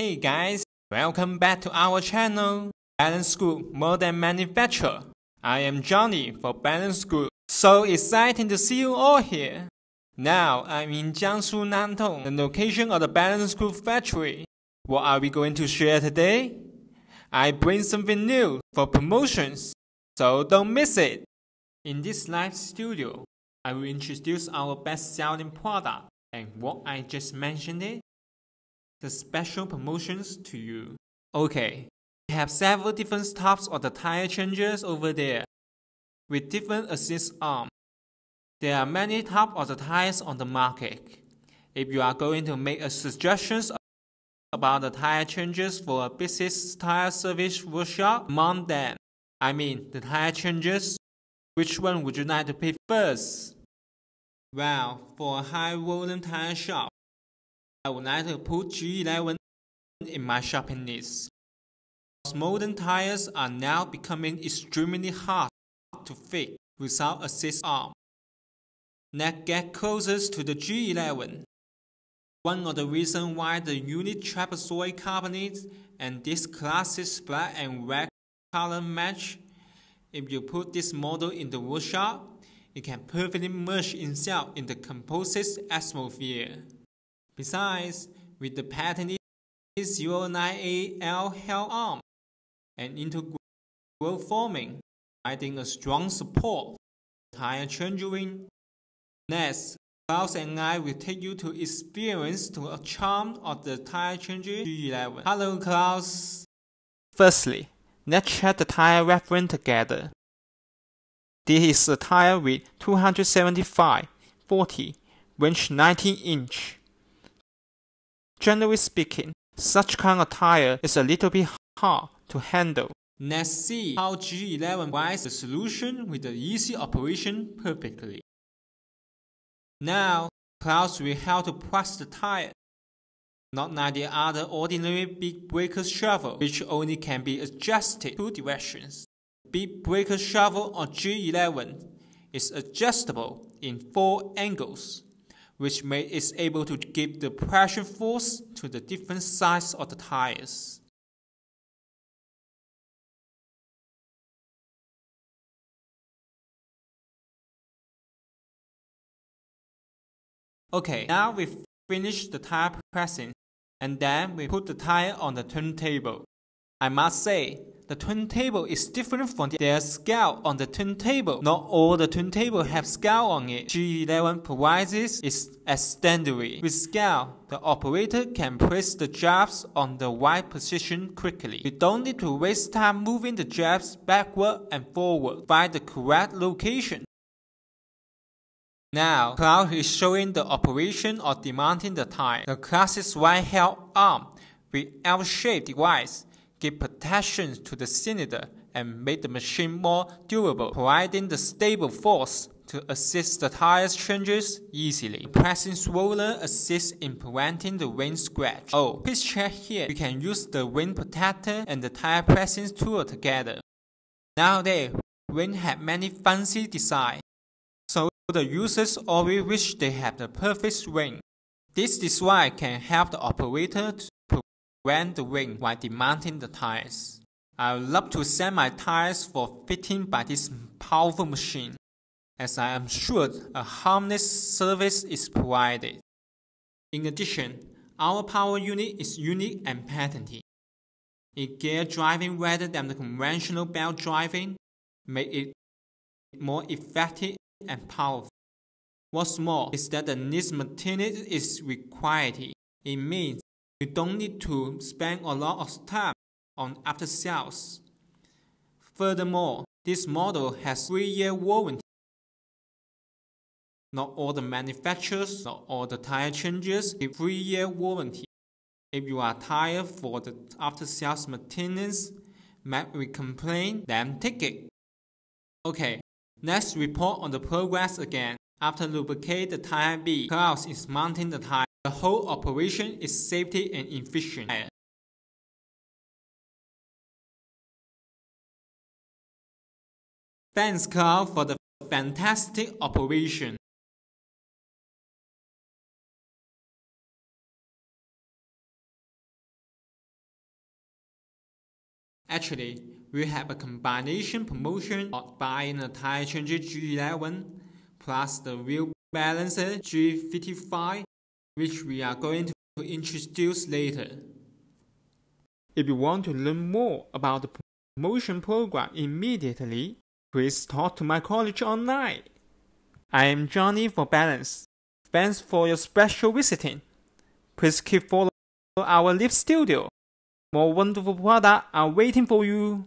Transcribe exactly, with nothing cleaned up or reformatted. Hey guys, welcome back to our channel, Balance Group More Than Manufacture. I am Johnny for Balance Group. So exciting to see you all here. Now I'm in Jiangsu, Nantong, the location of the Balance Group factory. What are we going to share today? I bring something new for promotions, so don't miss it. In this live studio, I will introduce our best-selling product and what I just mentioned it. The special promotions to you. Okay, we have several different types of the tire changers over there, with different assist arms. There are many types of the tires on the market. If you are going to make a suggestions about the tire changers for a business tire service workshop, among them, I mean the tire changers, which one would you like to pick first? Well, for a high volume tire shop, I would like to put G eleven in my shopping list. Modern tires are now becoming extremely hard to fit without assist arm. Let's get closest to the G eleven. One of the reasons why the Unit Trapezoid Company and this classic black and red color match, if you put this model in the workshop, it can perfectly merge itself in the composite atmosphere. Besides, with the patented zero nine A L held arm and integral forming, providing a strong support for tire changing. Next, Klaus and I will take you to experience to a charm of the tire changer G eleven. Hello, Klaus. Firstly, let's check the tire reference together. This is a tire with two seventy-five forty, range nineteen inch. Generally speaking, such kind of tire is a little bit hard to handle. Let's see how G eleven provides the solution with the easy operation perfectly. Now, Klaus will help to press the tire, not like the other ordinary big breaker shovel, which only can be adjusted two directions. The big breaker shovel on G eleven is adjustable in four angles, which made it able to give the pressure force to the different sides of the tires. Okay, now we finish the tire pressing, and then we put the tire on the turntable. I must say, the turntable is different from their scale on the turntable. Not all the turntable have scale on it. G eleven provides it as standard. With scale, the operator can place the jabs on the right position quickly. You don't need to waste time moving the jabs backward and forward. Find the correct location. Now, Klaus is showing the operation of demounting the tire. The classic wide held arm with L-shaped device give protection to the cylinder and make the machine more durable, providing the stable force to assist the tire changes easily. The pressing roller assists in preventing the wing scratch. Oh, please check here, you can use the wing protector and the tire pressing tool together. Nowadays, wings have many fancy designs, so the users always wish they have the perfect wing. This design can help the operator to when the wing while demanding the tires. I would love to send my tires for fitting by this powerful machine, as I am sure a harmless service is provided. In addition, our power unit is unique and patented. Its gear driving rather than the conventional belt driving makes it more effective and powerful. What's more is that the niche maintenance is required. It means you don't need to spend a lot of time on after sales. Furthermore, this model has three year warranty. Not all the manufacturers, not all the tire changers give three year warranty. If you are tired for the after sales maintenance, might we complain, then take it. Okay, let's report on the progress again. After lubricate the tire B, Klaus is mounting the tire. The whole operation is safety and efficient. Thanks, Klaus, for the fantastic operation. Actually, we have a combination promotion buying a tire changer G eleven plus the wheel balancer G fifty-five, which we are going to introduce later. If you want to learn more about the promotion program immediately, please talk to my college online. I am Johnny for Balance. Thanks for your special visiting. Please keep following our live studio. More wonderful products are waiting for you.